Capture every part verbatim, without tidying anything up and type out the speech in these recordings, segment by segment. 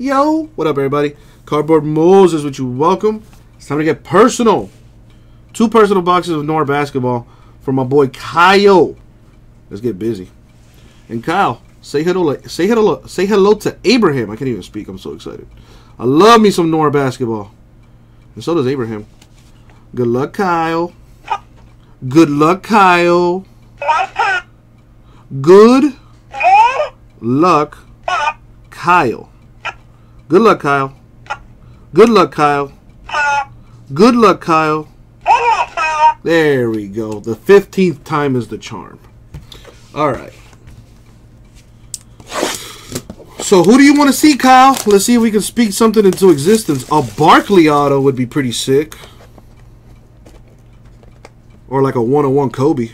Yo, what up, everybody? Cardboard Moses with you. Welcome. It's time to get personal. Two personal boxes of Noir basketball for my boy Kyle. Let's get busy. And Kyle, say hello, say hello, say hello to Abraham. I can't even speak. I'm so excited. I love me some Noir basketball, and so does Abraham. Good luck, Kyle. Good luck, Kyle. Good luck, Kyle. Good luck, Kyle. Good luck, Kyle. Good luck, Kyle. There we go. The fifteenth time is the charm. All right. So who do you want to see, Kyle? Let's see if we can speak something into existence. A Barkley auto would be pretty sick. Or like a one-on-one Kobe.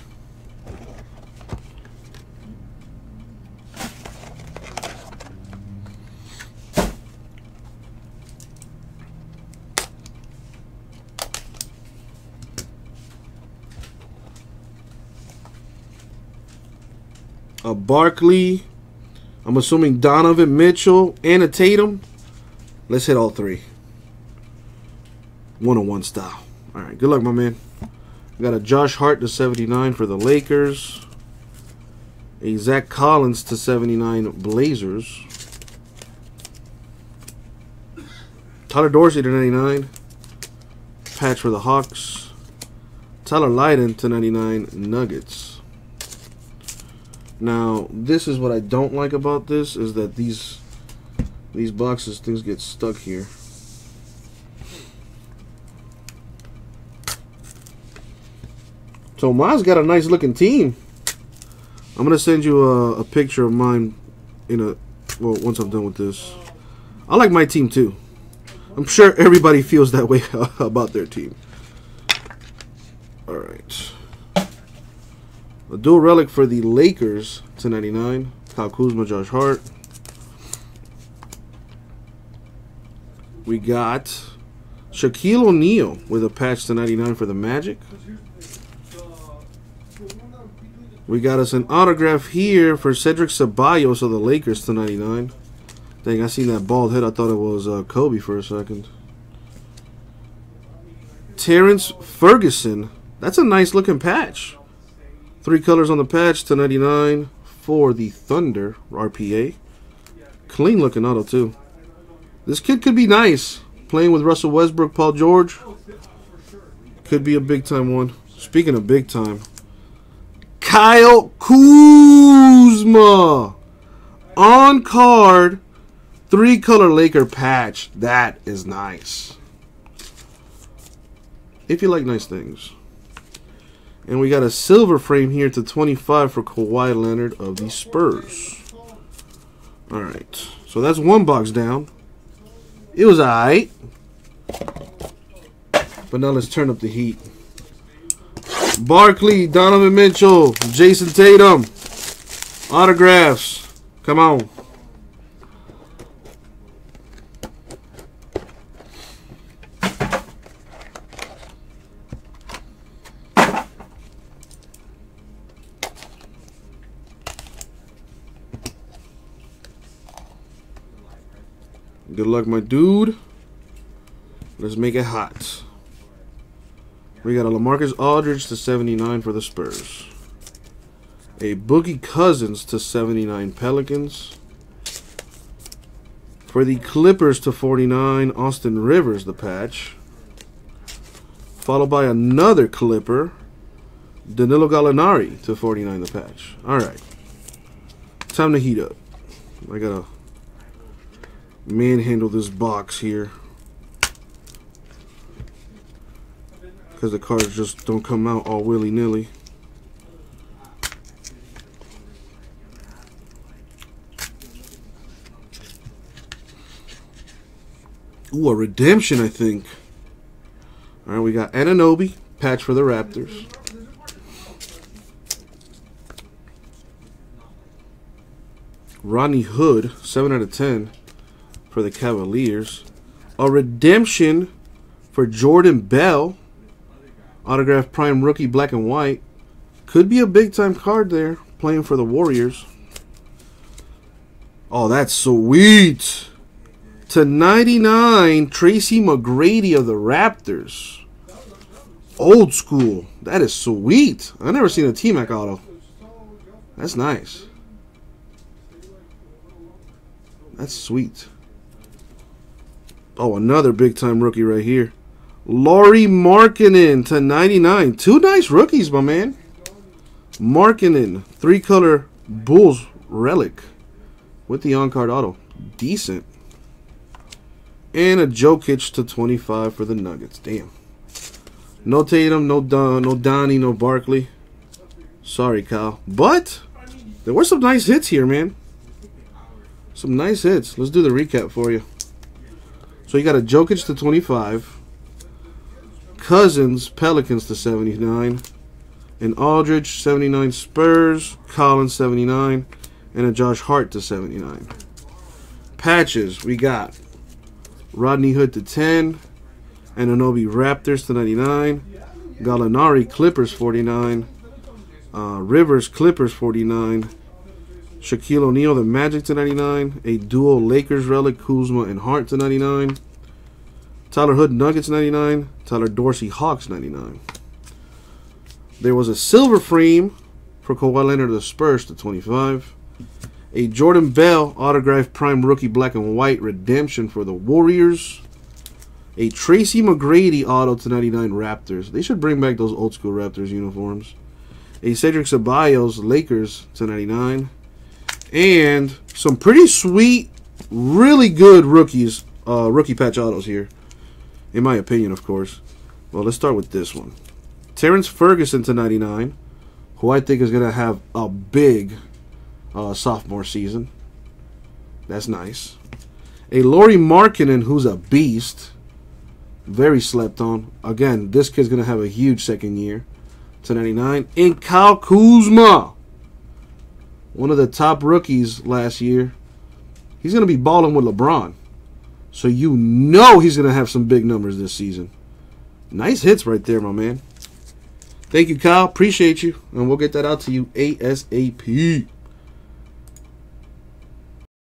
A Barkley, I'm assuming Donovan Mitchell, and a Tatum. Let's hit all three. One-on-one style. All right, good luck, my man. We got a Josh Hart to seventy-nine for the Lakers. A Zach Collins to seventy-nine Blazers. Tyler Dorsey to ninety-nine. Patch for the Hawks. Tyler Lydon to ninety-nine Nuggets. Now, this is what I don't like about this, is that these these boxes, things get stuck here. So mine's got a nice looking team. I'm gonna send you a, a picture of mine in a well once I'm done with this. I like my team too. I'm sure everybody feels that way about their team. All right. A dual relic for the Lakers to ninety-nine. Kyle Kuzma, Josh Hart. We got Shaquille O'Neal with a patch to ninety-nine for the Magic. We got us an autograph here for Cedric Ceballos of the Lakers to ninety-nine. Dang, I seen that bald head. I thought it was uh, Kobe for a second. Terrence Ferguson. That's a nice looking patch. Three colors on the patch to ninety-nine for the Thunder, R P A. Clean looking auto, too. This kid could be nice. Playing with Russell Westbrook, Paul George. Could be a big time one. Speaking of big time, Kyle Kuzma. On card, three color Laker patch. That is nice. If you like nice things. And we got a silver frame here to twenty-five for Kawhi Leonard of the Spurs. All right. So that's one box down. It was all right. But now let's turn up the heat. Barkley, Donovan Mitchell, Jason Tatum. Autographs. Come on. Good luck, my dude. Let's make it hot. We got a LaMarcus Aldridge to seventy-nine for the Spurs. A Boogie Cousins to seventy-nine Pelicans. For the Clippers to forty-nine, Austin Rivers, the patch. Followed by another Clipper, Danilo Gallinari to forty-nine, the patch. All right. Time to heat up. I got a manhandle this box here because the cards just don't come out all willy-nilly. Ooh, a redemption, I think. All right, we got Anunoby, patch for the Raptors. Rodney Hood, seven out of ten. For the Cavaliers. A redemption for Jordan Bell. Autograph prime rookie, black and white. Could be a big time card there. Playing for the Warriors. Oh, that's sweet. to ninety-nine, Tracy McGrady of the Raptors. Old school. That is sweet. I've never seen a T-Mac auto. That's nice. That's sweet. Oh, another big-time rookie right here. Lauri Markkanen to ninety-nine. Two nice rookies, my man. Markkanen, three-color Bulls relic with the on-card auto. Decent. And a Jokic to twenty-five for the Nuggets. Damn. No Tatum, no Don, no Donnie, no Barkley. Sorry, Kyle. But there were some nice hits here, man. Some nice hits. Let's do the recap for you. So you got a Jokic to twenty-five. Cousins, Pelicans to seventy-nine. An Aldridge, seventy-nine Spurs. Collins, seventy-nine. And a Josh Hart to seventy-nine. Patches, we got Rodney Hood to ten, and Anunoby Raptors to ninety-nine, Gallinari Clippers forty-nine, uh, Rivers Clippers forty-nine, Shaquille O'Neal the Magic to ninety-nine, a dual Lakers relic Kuzma and Hart to ninety-nine, Tyler Hood Nuggets ninety-nine, Tyler Dorsey Hawks ninety-nine. There was a silver frame for Kawhi Leonard of the Spurs to twenty-five. A Jordan Bell autographed prime rookie black and white redemption for the Warriors. A Tracy McGrady auto to ninety-nine Raptors. They should bring back those old school Raptors uniforms. A Cedric Ceballos Lakers to ninety-nine. And some pretty sweet, really good rookies, uh, rookie patch autos here. In my opinion, of course. Well, let's start with this one. Terrence Ferguson to ninety-nine, who I think is going to have a big Uh, sophomore season. That's nice. A Lauri Markkanen, who's a beast. Very slept on. Again, this kid's going to have a huge second year. to ninety-nine. And Kyle Kuzma. One of the top rookies last year. He's going to be balling with LeBron. So you know he's going to have some big numbers this season. Nice hits right there, my man. Thank you, Kyle. Appreciate you. And we'll get that out to you ASAP.